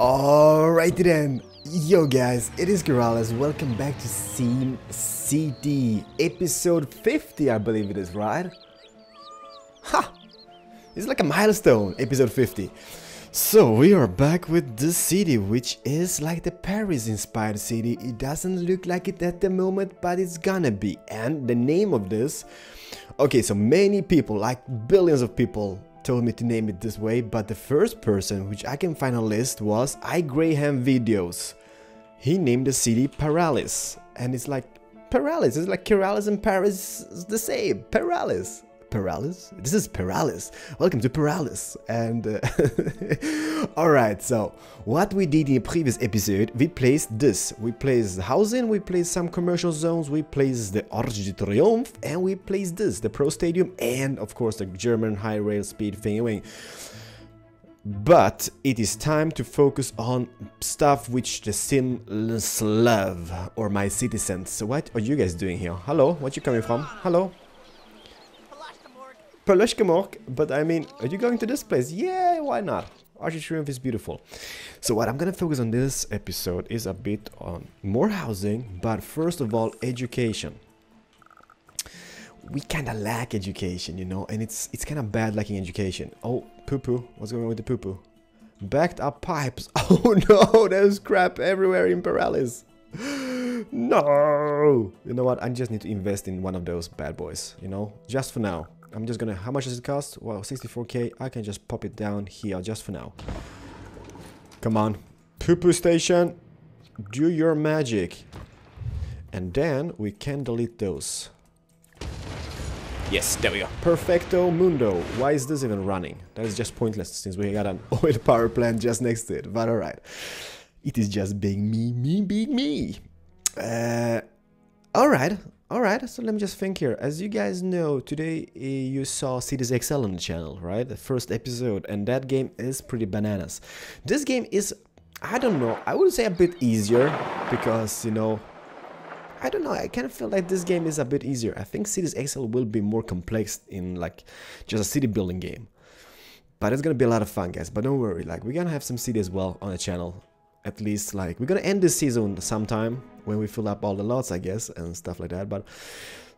Alrighty then, yo guys, it is Keralis. Welcome back to SimCity, episode 50, I believe it is, right? Ha! It's like a milestone, episode 50. So we are back with the city, which is like the Paris inspired city. It doesn't look like it at the moment, but it's gonna be. And the name of this, okay, so many people, like billions of people, told me to name it this way, but the first person which I can find a list was iGraham Videos. He named the city Paralis, and it's like Paralis, it's like Keralis and Paris is the same. Paralis. Paralis? This is Paralis. Welcome to Paralis. And alright, so what we did in the previous episode, we placed this. We placed housing, we placed some commercial zones, we placed the Orge de Triomphe, and we placed this, the Pro Stadium, and of course the German high rail speed thing. But it is time to focus on stuff which the Sims love, or my citizens. So what are you guys doing here? Hello, what you coming from? Hello? But I mean, are you going to this place? Yeah, why not? Orge de Triomphe is beautiful. So what I'm gonna focus on this episode is a bit on more housing, but first of all, education. We kinda lack education, you know, and it's kinda bad lacking education. Oh, poo-poo. What's going on with the poo-poo? Backed up pipes. Oh no, there's crap everywhere in Paralis. No! You know what, I just need to invest in one of those bad boys, you know, just for now. I'm just gonna, how much does it cost? Well, 64k, I can just pop it down here just for now. Come on, poo-poo station, do your magic. And then we can delete those. Yes, there we go. Perfecto mundo. Why is this even running? That is just pointless since we got an oil power plant just next to it, but alright. It is just being me. Alright, so let me just think here. As you guys know, today you saw Cities XL on the channel, right? The first episode, and that game is pretty bananas. This game is, I don't know, I would say a bit easier, because, you know, I don't know, I kind of feel like this game is a bit easier. I think Cities XL will be more complex in, like, just a city building game. But it's gonna be a lot of fun, guys, but don't worry, like, we're gonna have some city as well on the channel. At least, like, we're gonna end this season sometime when we fill up all the lots, I guess, and stuff like that. But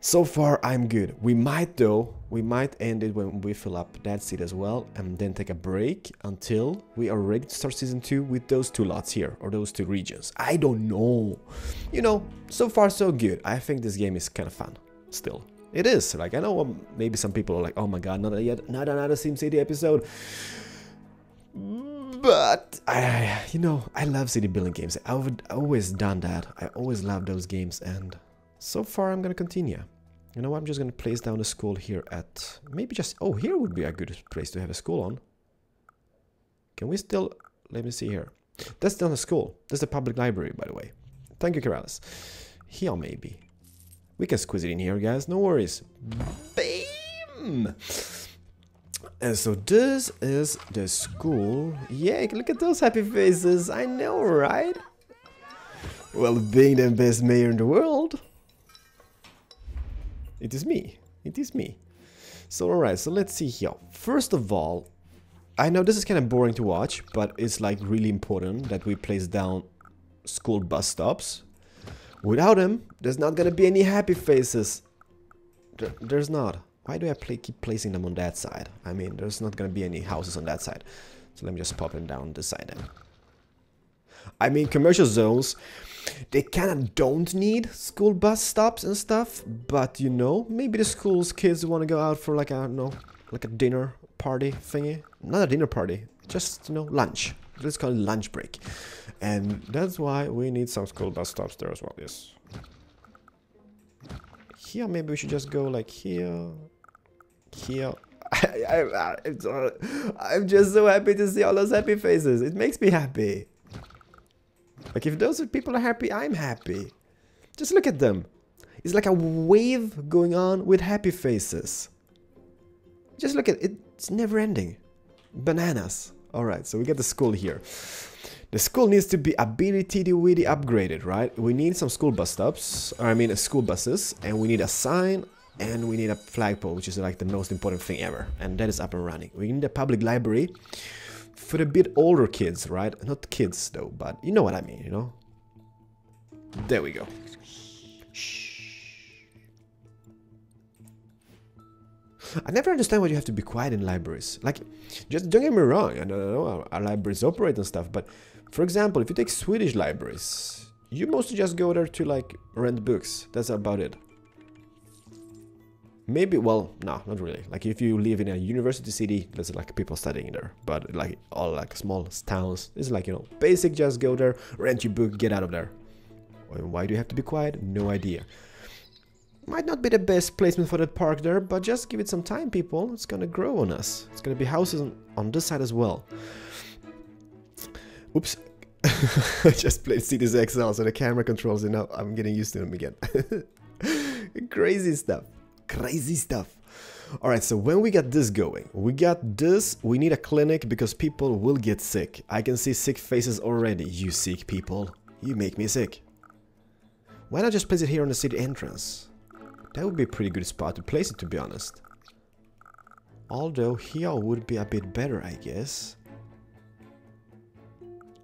so far, I'm good. We might, though, we might end it when we fill up that seat as well, and then take a break until we are ready to start season 2 with those two lots here, or those two regions. I don't know. You know, so far, so good. I think this game is kind of fun still. It is. Like, I know maybe some people are like, oh my god, not another SimCity episode. But I, you know, I love city building games. I've always done that. I always love those games, and so far I'm gonna continue. You know, I'm just gonna place down a school here at maybe just. Oh, here would be a good place to have a school on. Can we still? Let me see here. That's not a school. That's the public library, by the way. Thank you, Keralis. Here maybe. We can squeeze it in here, guys. No worries. Bam. And so this is the school. Yeah, look at those happy faces. I know, right? Well, being the best mayor in the world, it is me. It is me. So, alright, so let's see here. First of all, I know this is kind of boring to watch, but it's like really important that we place down school bus stops. Without them, there's not gonna be any happy faces. There's not. Why do I keep placing them on that side? I mean, there's not gonna be any houses on that side. So let me just pop them down this side then. I mean, commercial zones, they kinda don't need school bus stops and stuff, but you know, maybe the school's kids wanna go out for like, I don't know, like a dinner party thingy. Not a dinner party, just, you know, lunch. Let's call it lunch break. And that's why we need some school bus stops there as well, yes. Here, maybe we should just go like here. Here, I'm just so happy to see all those happy faces. It makes me happy. Like, if those people are happy, I'm happy. Just look at them. It's like a wave going on with happy faces. Just look at it. It's never ending. Bananas. All right, so we got the school here. The school needs to be a bitty titty witty upgraded, right? We need some school bus stops, or I mean school buses, and we need a sign, and we need a flagpole, which is like the most important thing ever, and that is up and running. We need a public library, for a bit older kids, right? Not kids though, but you know what I mean, you know? There we go. Shh. I never understand why you have to be quiet in libraries. Like, just don't get me wrong, I know our libraries operate and stuff, but for example, if you take Swedish libraries, you mostly just go there to like rent books. That's about it. Maybe, well, no, not really. Like, if you live in a university city, there's like people studying there. But like all like small towns, it's like, you know, basic, just go there, rent your book, get out of there. And why do you have to be quiet? No idea. Might not be the best placement for that park there, but just give it some time, people. It's gonna grow on us. It's gonna be houses on this side as well. Oops. I just played Cities XL, so the camera controls it now. I'm getting used to them again. Crazy stuff. Crazy stuff. Alright, so when we got this going, we got this, we need a clinic because people will get sick. I can see sick faces already. You sick people, you make me sick. Why not just place it here on the city entrance? That would be a pretty good spot to place it, to be honest. Although here would be a bit better, I guess.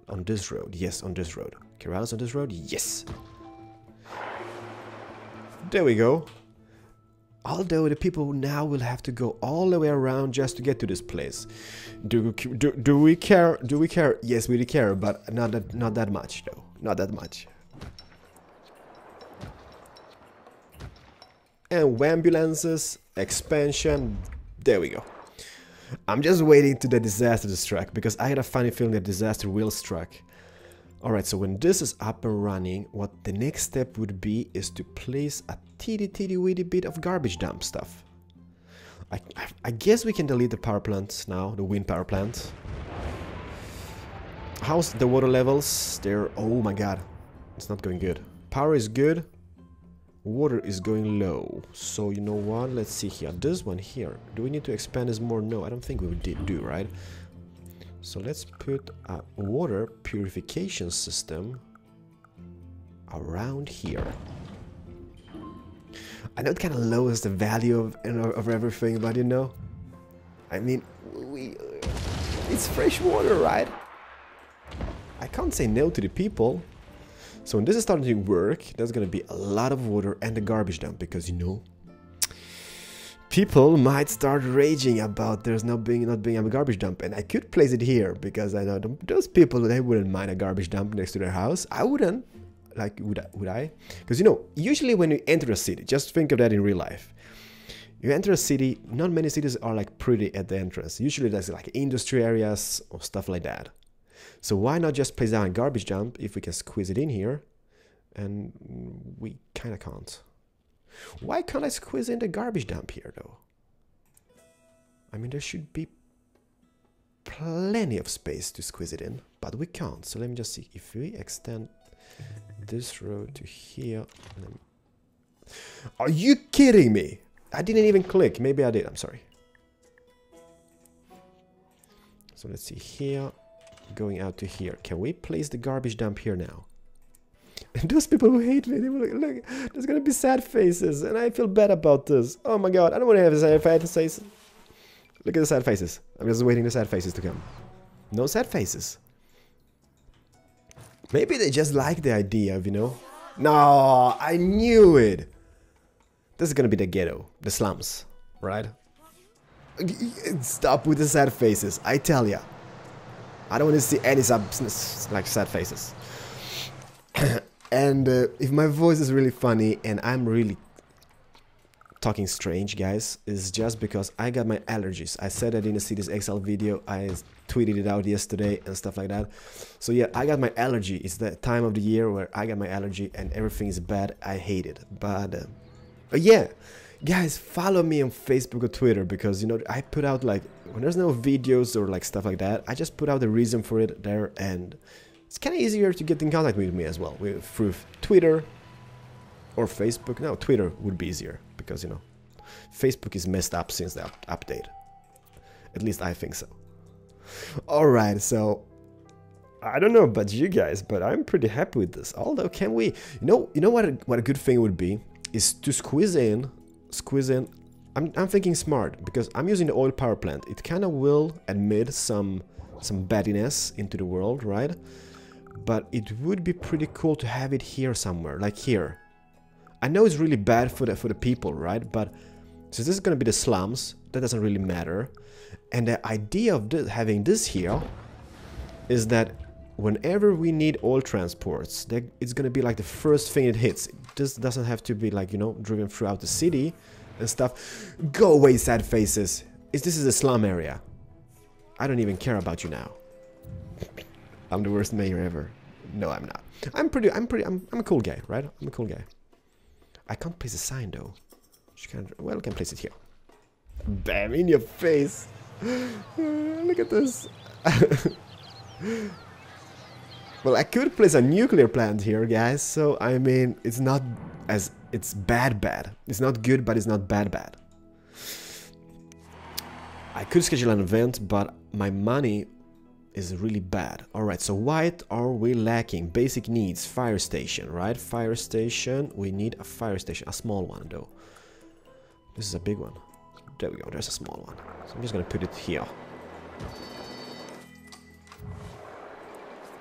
On this road, yes, on this road. Keralis on this road, yes. There we go. Although the people now will have to go all the way around just to get to this place. Do we care? Do we care? Yes, we do care, but not that much though. Not that much. And wambulances, expansion, there we go. I'm just waiting to the disaster to strike, because I had a funny feeling that disaster will strike. Alright, so when this is up and running, what the next step would be is to place a teeny weeny bit of garbage dump stuff. I guess we can delete the power plants now, the wind power plant. How's the water levels? They're... oh my god. It's not going good. Power is good. Water is going low. So you know what? Let's see here. This one here. Do we need to expand this more? No, I don't think we did do, right? So let's put a water purification system around here. I know it kind of lowers the value of everything, but you know, I mean, it's fresh water, right? I can't say no to the people. So when this is starting to work, there's gonna be a lot of water and the garbage dump, because you know, people might start raging about there's not being a garbage dump. And I could place it here, because I know those people, they wouldn't mind a garbage dump next to their house. I wouldn't. Like, would I? Because, you know, usually when you enter a city, just think of that in real life. You enter a city, not many cities are like pretty at the entrance. Usually there's like industry areas or stuff like that. So why not just place down a garbage dump if we can squeeze it in here? And we kind of can't. Why can't I squeeze in the garbage dump here, though? I mean, there should be plenty of space to squeeze it in, but we can't. So let me just see. If we extend this road to here... Are you kidding me? I didn't even click. Maybe I did. I'm sorry. So let's see here. Going out to here. Can we place the garbage dump here now? And those people who hate me, they will look, there's gonna be sad faces, and I feel bad about this. Oh my god, I don't want to have sad faces. Look at the sad faces. I'm just waiting for the sad faces to come. No sad faces. Maybe they just like the idea of, you know. No, I knew it. This is gonna be the ghetto, the slums, right? Stop with the sad faces, I tell ya. I don't want to see any like sad faces. And if my voice is really funny and I'm really talking strange, guys, it's just because I got my allergies. I said that in the Cities XL video. I tweeted it out yesterday and stuff like that. So yeah, I got my allergy. It's the time of the year where I got my allergy and everything is bad. I hate it. But yeah, guys, follow me on Facebook or Twitter, because, you know, I put out like... when there's no videos or like stuff like that, I just put out the reason for it there, and it's kind of easier to get in contact with me as well through Twitter or Facebook. No, Twitter would be easier, because, you know, Facebook is messed up since the update. At least I think so. Alright, so I don't know about you guys, but I'm pretty happy with this. Although, can we... you know what a good thing would be is to squeeze in I'm thinking smart, because I'm using the oil power plant. It kind of will emit some some battiness into the world, right? But it would be pretty cool to have it here somewhere, like here. I know it's really bad for the people, right? But since this is gonna be the slums, that doesn't really matter. And the idea of having this here is that whenever we need oil transports, it's gonna be like the first thing it hits. It just doesn't have to be like, you know, driven throughout the city and stuff. Go away, sad faces. This is a slum area. I don't even care about you now. I'm the worst mayor ever. No, I'm not. I'm a cool guy, right? I'm a cool guy. I can't place a sign though. Well, I can place it here. Bam, in your face. Look at this. Well, I could place a nuclear plant here, guys. So, I mean, it's not as... It's bad. It's not good, but it's not bad. I could schedule an event, but my money is really bad. Alright, so what are we lacking? Basic needs. Fire station, right? Fire station. We need a fire station. A small one, though. This is a big one. There we go. There's a small one. So I'm just going to put it here.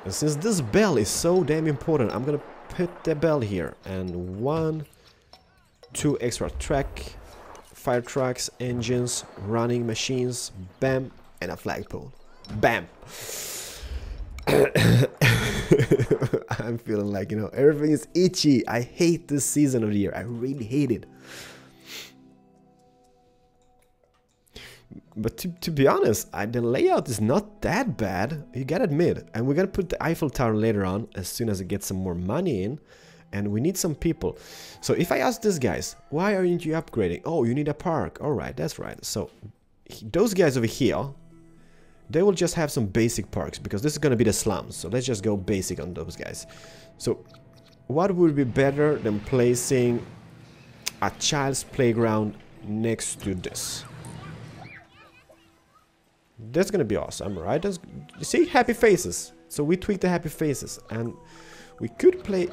And since this bell is so damn important, I'm going to put the bell here. And 1, 2 extra track, fire trucks, engines, running machines, bam, and a flagpole. Bam! I'm feeling like, you know, everything is itchy. I hate this season of the year. I really hate it. But to be honest, the layout is not that bad, you gotta admit. And we're gonna put the Eiffel Tower later on, as soon as I get some more money in. And we need some people. So if I ask these guys, why aren't you upgrading? Oh, you need a park. Alright, that's right. So, those guys over here, they will just have some basic parks, because this is gonna be the slums. So let's just go basic on those guys. So, what would be better than placing a child's playground next to this? That's gonna be awesome, right? See, happy faces. So we tweak the happy faces, and we could play...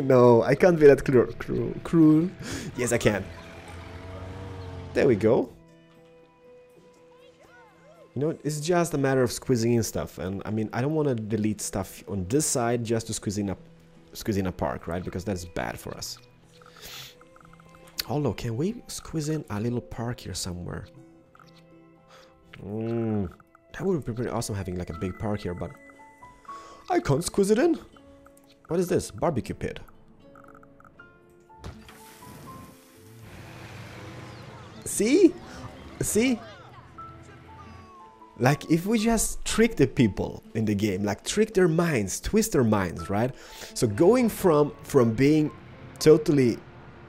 No, I can't be that cruel. Yes, I can. There we go. You know, it's just a matter of squeezing in stuff, and I mean, I don't want to delete stuff on this side just to squeeze in a park, right? Because that's bad for us. Although, can we squeeze in a little park here somewhere? That would be pretty awesome, having like a big park here, but I can't squeeze it in. What is this? Barbecue pit. See? Like, if we just trick the people in the game, like trick their minds, twist their minds, right? So going from being totally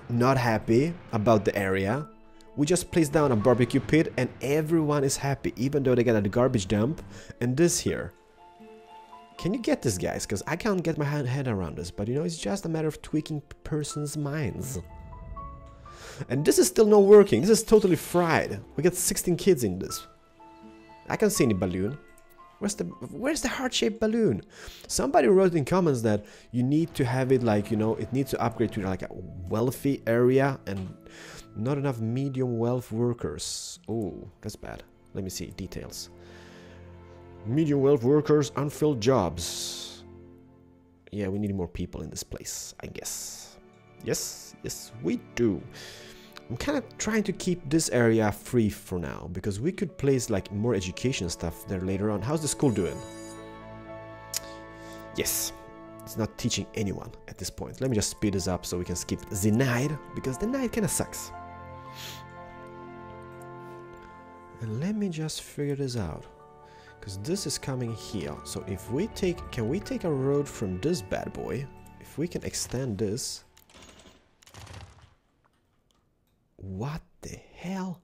not happy about the area, we just place down a barbecue pit and everyone is happy, even though they got a garbage dump and this here. Can you get this, guys? Because I can't get my head around this, but you know, it's just a matter of tweaking person's minds. And this is still not working. This is totally fried. We got 16 kids in this. I can't see any balloon. Where's the heart-shaped balloon? Somebody wrote in comments that you need to have it like, you know, it needs to upgrade to like a wealthy area and not enough medium wealth workers. Oh, that's bad. Let me see details. Medium wealth workers, unfilled jobs. Yeah, we need more people in this place, I guess. Yes, we do. I'm kind of trying to keep this area free for now, because we could place like more education stuff there later on. How's the school doing? Yes. It's not teaching anyone at this point. Let me just speed this up so we can skip the night, because the night kind of sucks. And let me just figure this out, because this is coming here. So if we take, can we take a road from this bad boy? If we can extend this. What the hell?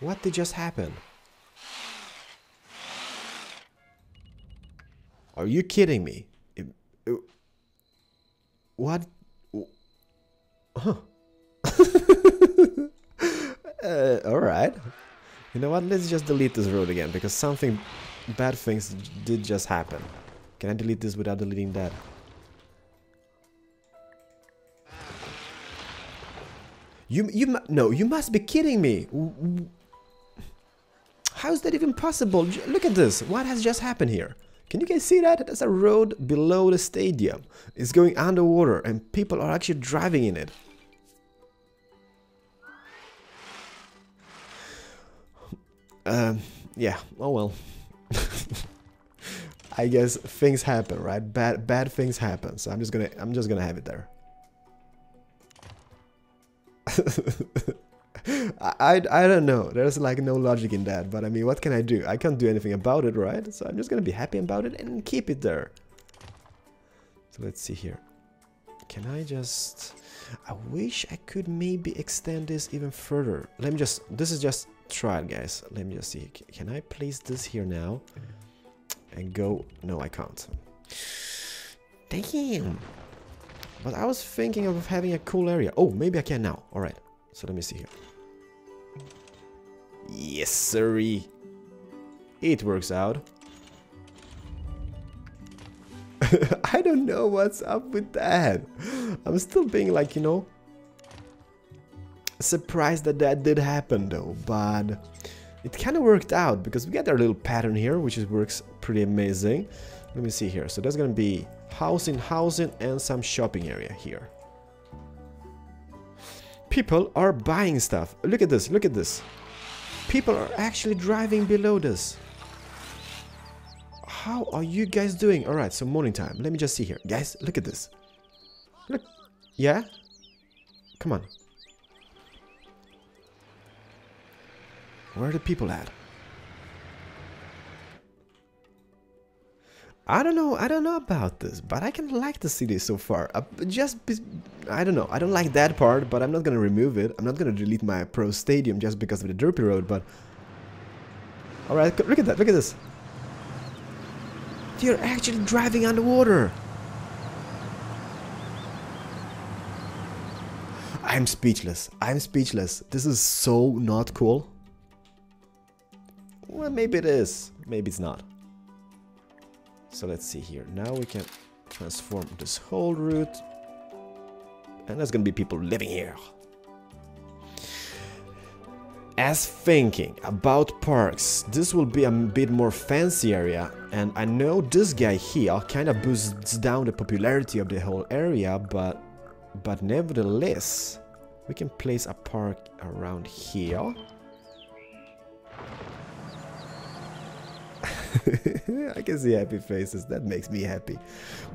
What did just happen? Are you kidding me? What? Huh. Alright. You know what? Let's just delete this road again, because something bad things did just happen. Can I delete this without deleting that? You no, you must be kidding me. How is that even possible? Look at this. What has just happened here? Can you guys see that? That's a road below the stadium. It's going underwater and people are actually driving in it. Yeah, oh well. I guess things happen, right? Bad things happen. So I'm just gonna have it there. I don't know. There's like no logic in that, but I mean, what can I do? I can't do anything about it, right? So I'm just gonna be happy about it and keep it there. So let's see here. Can I just... I wish I could maybe extend this even further. Let me just... This is just trial, guys. Let me just see. Can I place this here now? And go... No, I can't. Damn! But I was thinking of having a cool area. Oh, maybe I can now. Alright. So let me see here. Yes, sirree. It works out. I don't know what's up with that. I'm still being like, you know, surprised that that did happen though. But it kind of worked out because we got our little pattern here, which works pretty amazing. Let me see here. So that's going to be housing, and some shopping area here. People are buying stuff. Look at this, look at this. People are actually driving below this. How are you guys doing? Alright, so morning time. Let me just see here. Guys, look at this. Look. Yeah? Come on. Where are the people at? I don't know about this, but I can like the city so far. I don't know, I don't like that part, but I'm not gonna remove it. I'm not gonna delete my Pro Stadium just because of the derpy road, but... Alright, look at that, look at this. They're actually driving underwater. I'm speechless, I'm speechless. This is so not cool. Well, maybe it is, maybe it's not. So let's see here. Now we can transform this whole route. And there's gonna be people living here. As thinking about parks, this will be a bit more fancy area. And I know this guy here kind of boosts down the popularity of the whole area, but nevertheless, we can place a park around here. I can see happy faces. That makes me happy.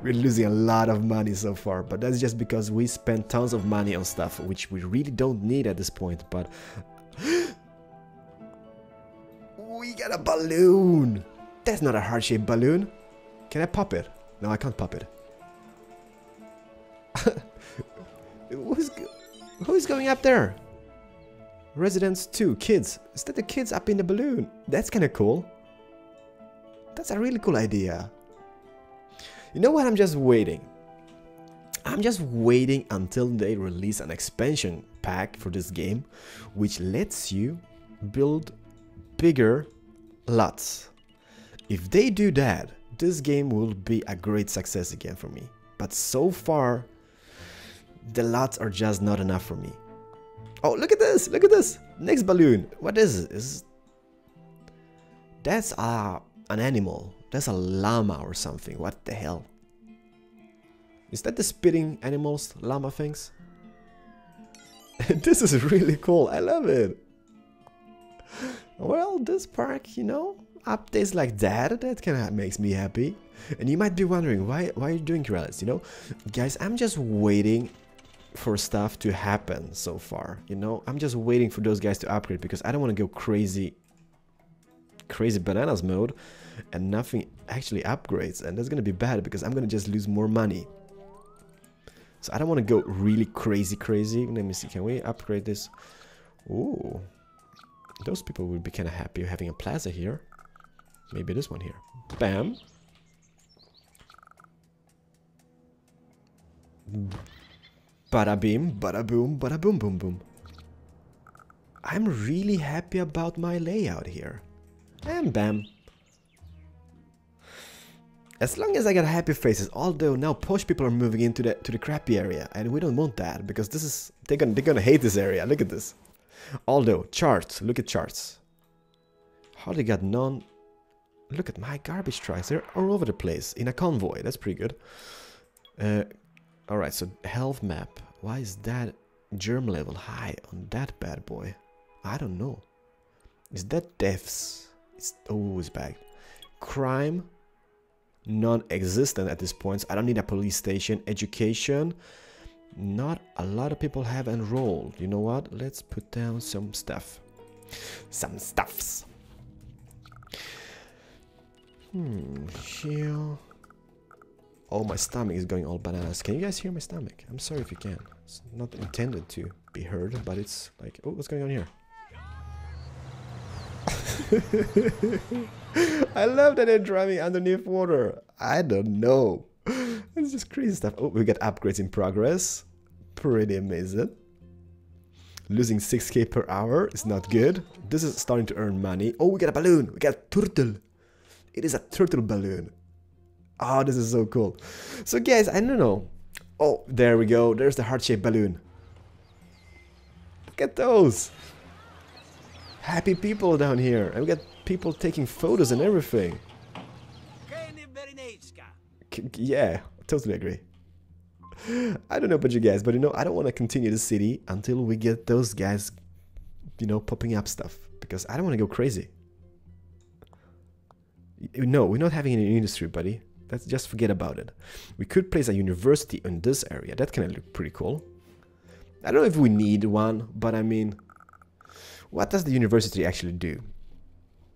We're losing a lot of money so far, but that's just because we spent tons of money on stuff which we really don't need at this point. But we got a balloon. That's not a heart-shaped balloon. Can I pop it? No, I can't pop it. Who's going up there? Residents 2, kids. Is that the kids up in the balloon? That's kind of cool. That's a really cool idea. You know what? I'm just waiting. I'm just waiting until they release an expansion pack for this game, which lets you build bigger lots. If they do that, this game will be a great success again for me. But so far, the lots are just not enough for me. Oh, look at this! Look at this! Next balloon! What is it? That's a... an animal. That's a llama or something. What the hell? Is that the spitting animals? Llama things? This is really cool. I love it. Well, this park, you know, updates like that, that kind of makes me happy. And you might be wondering, why are you doing Keralis, you know? Guys, I'm just waiting for stuff to happen so far, you know? I'm just waiting for those guys to upgrade because I don't want to go crazy bananas mode and nothing actually upgrades, and that's gonna be bad because I'm gonna just lose more money. So I don't want to go really crazy. Let me see, can we upgrade this? Ooh, those people would be kind of happy having a plaza here. Maybe this one here. Bam, bada beam, bada boom, bada boom, boom, boom. I'm really happy about my layout here. And bam. As long as I got happy faces, although now posh people are moving into the crappy area, and we don't want that because this is they're gonna hate this area. Look at this. Although charts, look at charts. How they got none? Look at my garbage trucks. They're all over the place in a convoy. That's pretty good. Alright, so health map. Why is that germ level high on that bad boy? I don't know. Is that deaths? It's always back. Crime, non-existent at this point. I don't need a police station. Education, not a lot of people have enrolled. You know what? Let's put down some stuff. Some stuffs. Here. Oh, my stomach is going all bananas. Can you guys hear my stomach? I'm sorry if you can. It's not intended to be heard, but it's like... Oh, what's going on here? I love that they're driving underneath water. I don't know. It's just crazy stuff. Oh, we got upgrades in progress. Pretty amazing. Losing 6k per hour is not good. This is starting to earn money. Oh, we got a balloon. We got a turtle. It is a turtle balloon. Oh, this is so cool. So guys, I don't know. Oh, there we go. There's the heart-shaped balloon. Look at those. Happy people down here. And we got people taking photos and everything. Yeah, totally agree. I don't know about you guys, but you know, I don't want to continue the city until we get those guys, you know, popping up stuff. Because I don't want to go crazy. No, we're not having any industry, buddy. Let's just forget about it. We could place a university in this area. That can look pretty cool. I don't know if we need one, but I mean, what does the university actually do?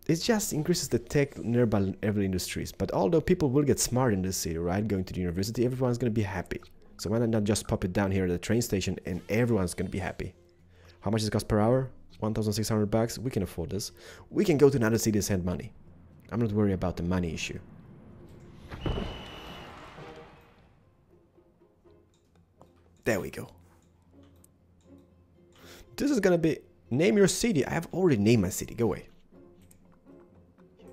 It just increases the tech nearby every industries. But although people will get smart in this city, right? Going to the university, everyone's going to be happy. So why not just pop it down here at the train station and everyone's going to be happy. How much does it cost per hour? 1,600 bucks. We can afford this. We can go to another city and send money. I'm not worried about the money issue. There we go. This is gonna be... Name your city. I have already named my city. Go away.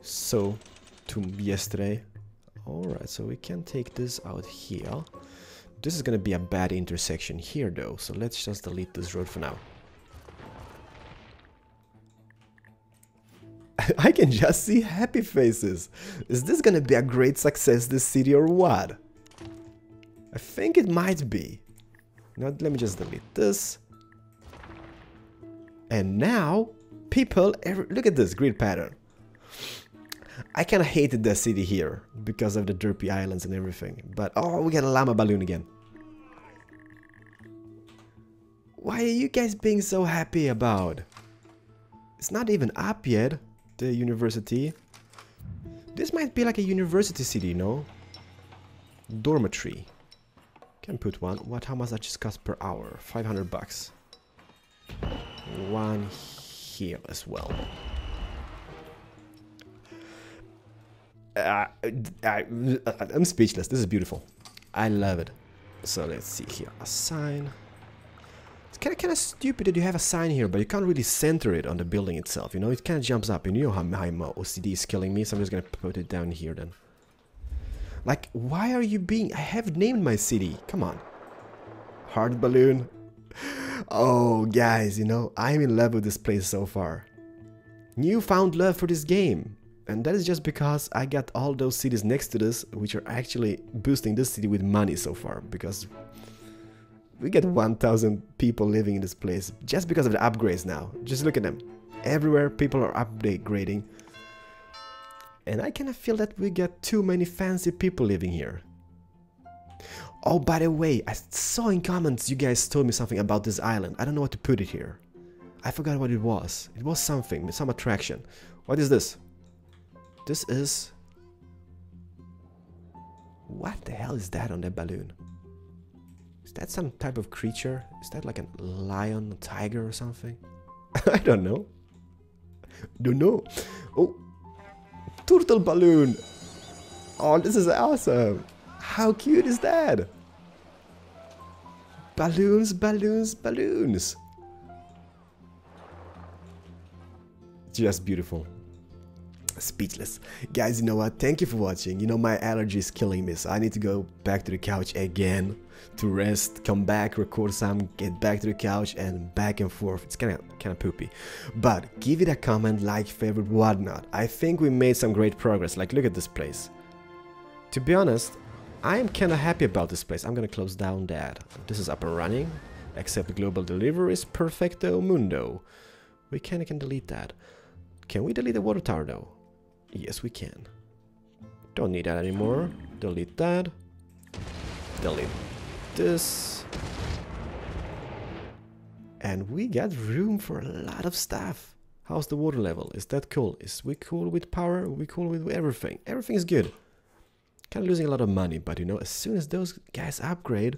So, to yesterday. Alright, so we can take this out here. This is gonna be a bad intersection here though. So let's just delete this road for now. I can just see happy faces. Is this gonna be a great success, this city, or what? I think it might be. Now, let me just delete this. And now, people... Look at this grid pattern. I kinda hated the city here because of the derpy islands and everything. But, oh, we got a llama balloon again. Why are you guys being so happy about? It's not even up yet. The university. This might be like a university city, no? Dormitory. Can put one. What? How much that just cost per hour? 500 bucks. One here as well. I'm speechless. This is beautiful. I love it. So let's see here. A sign. Kind of stupid that you have a sign here, but you can't really center it on the building itself, you know? It kind of jumps up. You know how my OCD is killing me, so I'm just gonna put it down here then. Like, why are you being... I have named my city. Come on. Heart balloon. Oh, guys, you know, I'm in love with this place so far. Newfound love for this game. And that is just because I got all those cities next to this, which are actually boosting this city with money so far, because... We get 1,000 people living in this place just because of the upgrades now. Just look at them. Everywhere people are upgrading. And I kind of feel that we get too many fancy people living here. Oh, by the way, I saw in comments you guys told me something about this island. I don't know what to put it here. I forgot what it was. It was something, some attraction. What is this? This is... What the hell is that on that balloon? Is that some type of creature? Is that like a lion, a tiger or something? I don't know. Don't know. Oh, turtle balloon. Oh, this is awesome. How cute is that? Balloons, balloons, balloons. Just beautiful. speechless. Guys, you know what? Thank you for watching. You know, my allergy is killing me, so I need to go back to the couch again to rest, come back, record some, get back to the couch, and back and forth. It's kind of poopy. But give it a comment, like, favorite, whatnot. I think we made some great progress. Like, look at this place. To be honest, I'm kind of happy about this place. I'm gonna close down that. This is up and running. Accept global deliveries. Perfecto mundo. We can delete that. Can we delete the water tower though? Yes, we can. Don't need that anymore. Delete that. Delete this. And we got room for a lot of stuff. How's the water level? Is that cool? Is we cool with power? Are we cool with everything? Everything is good. Kind of losing a lot of money, but you know, as soon as those guys upgrade,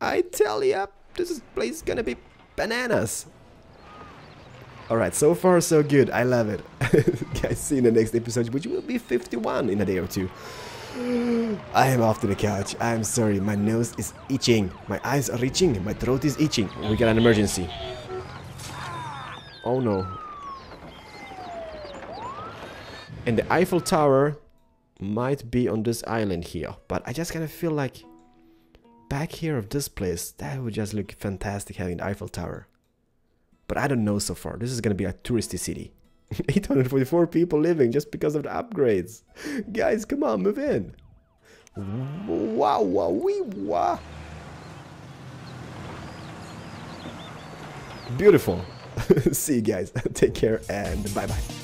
I tell you, this place is gonna be bananas. Alright, so far so good. I love it. Guys, see you in the next episode, which will be 51 in a day or two. I am off to the couch. I'm sorry, my nose is itching. My eyes are itching. My throat is itching. We got an emergency. Oh no. And the Eiffel Tower might be on this island here. But I just kind of feel like back here of this place, that would just look fantastic having the Eiffel Tower. But I don't know so far. This is gonna be a touristy city. 844 people living just because of the upgrades. Guys, come on, move in. Wow, wow, wee, wow. Beautiful. See you guys. Take care and bye-bye.